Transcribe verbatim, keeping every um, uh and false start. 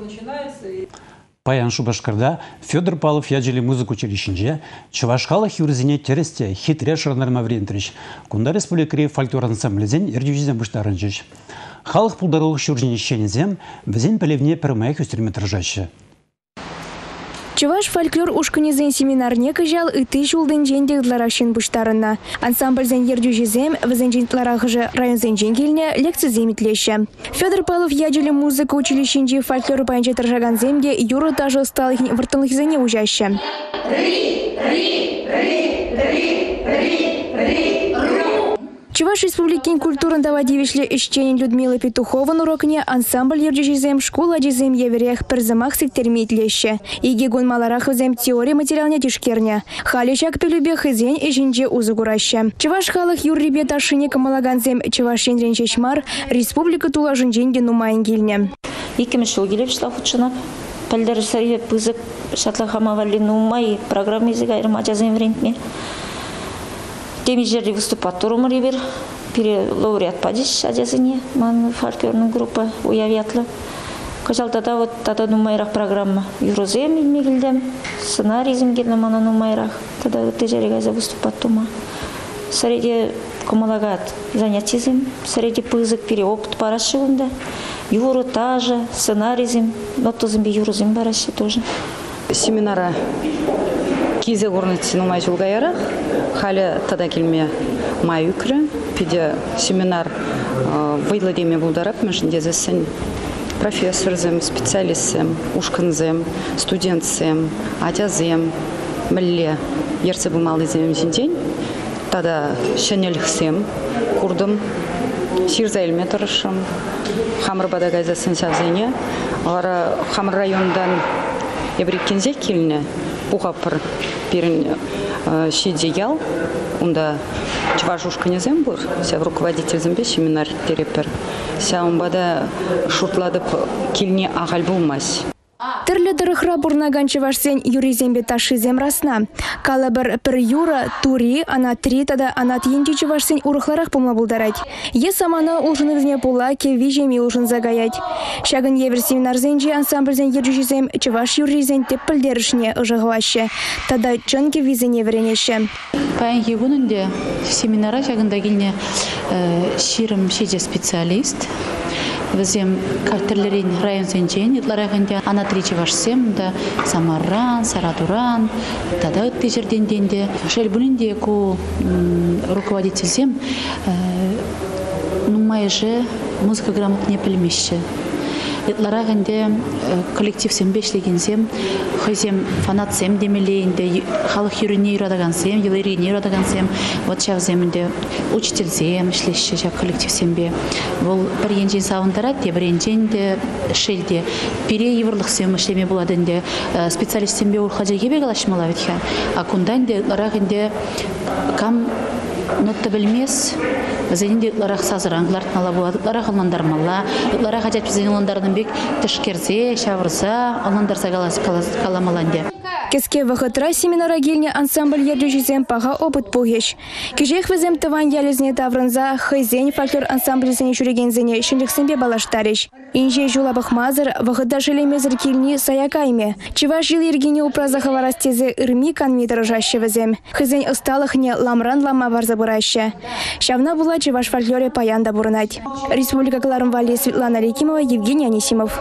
Начинается и... Паяншу башкарда Федор Павлов яджили музыку училищенже, чувашкала хюрзине тересте хитряшер нормаврентрич, кунда республикре фольклор ансамблезен ирдюзизем буштарынчич. Халық пулдарылық шүржіне шенезем, бізен пәлевне пірмайық өстерметр жашы. Чуваш фольклор ушканезен семинарне кыжал и тыш улдын жендек дларашын бұштарына. Ансамбль зен ердю жезем, візен жентларағы жы район зен женгеліне лекция земетлеші. Федор Павлов яджелі музыка училищенде фольклор байынче тұржаган земге юры тажы ұсталығын вұртынлық зене ұжашы. Ри, ри, ри, ри, ри, ри, ри. Чуваш республикин культурындава девишлі ішченін Людмила Петуховын урокне ансамбль ерджізем школа дизем еверех перзамах сектермейтлеші. Иге гонмаларах взем теория материалне тишкерне. Халечак пелюбех изен ижинже узугураща. Чуваш халық юрребет ашынек амалаганзем чувашен ренчешмар республика тулажын женге нумайнгильне. Икемеш угелев шла худшына. Пальдарысарье пызык шатлахамавали нумай программы языка ирмачазем врентме. Теми жерде выступать туром ревер, перелауреат падишь, одязание, ман фольклорная группа уявятла. Казал тогда вот тогда на майрах программа Юрозем Мигельдем, сценарий земгидна мана на майрах, тогда вот эти ребята выступать тума. Среди комалагат занятизм, среди пызык переопт парашилунда, юро таже, сценарий зем, но то земби Юрозем бараши тоже. Семинара. Кизе горнать на майчул гаярах, хали тогда кельме майюкре, пиде семинар Владимир Булдарак, междезесень профессорзем, специалистем, ушканзем, студентцем, атязем, млле, ерцебу малый зем день, тогда щенельхсем, курдом, сирзаэль метршем, хамр бадагай засенься в зене, хамр райондан ебрикинзе кельне. Пухапр перен шидиял, унда чвашушка не зембур, вся руководитель зембе семинар терепер, вся умбада шутладып кильне ахальбулмась. Терлі дырық рабурнаган чевашсен юри зембе ташы земрасна. Калабыр пір юра, тури, ана три, тада анат енде чевашсен урықларақ пымла бұлдарайд. Е саманы ұлжынығызне пұла кеви жеме ұлжын загаяд. Шагын евер семинарзенже ансамбльзен ерджізем чеваш юризен теп пілдерішіне ұжығылашы. Тада чын кевизен еверенеші. Паян егунынде семинара шагында келіне ширым шеде специалист. Везем картерлерин район сенчени длараганда ана тричи ваш семда Самаран, Саратуран, тогда вот тысячдень денде шельбулинде ку руководитель сем, ну майже музыка грамотнее пельмище. Длараганде коллектив сем бешлигин сем, хозем фанат сем демелинде халх юриней радаган сем, юриней радаган сем, вот сейчас земде учитель сем шлище сейчас коллектив сембе. Вол перенчень саундерате, перенчень шельде, пере еврлых сем шлеме буладенде специалист сембе урхаджеги бегалаш малавитья, а кунданде длараганде кам ноттабельмес. Зенде ларах сазранглар налабула, ларах оландар мала, ларах хотят пизенил оландарным бег тешкерзе, шаврза, оландар сагалас каламаланде. Кеске вахатра семинара гильня ансамбль ярдюжизем пага опыт пугеш. Кижех везем таван ялезне тавранза, хайзень фольклор ансамбль зене шуриген зене шиндих сембе балаштариш. Инже жулабах мазар, вахатра жили мезер кильни саякайме. Чеваш жили Евгений упраза хаварастезе ирми канми дорожаще везем. Хайзень осталахне ламран ламавар забураща. Шавна была чеваш фольклоре паянда бурнать. Республика Кларм Вали, Светлана Рикимова, Евгений Анисимов.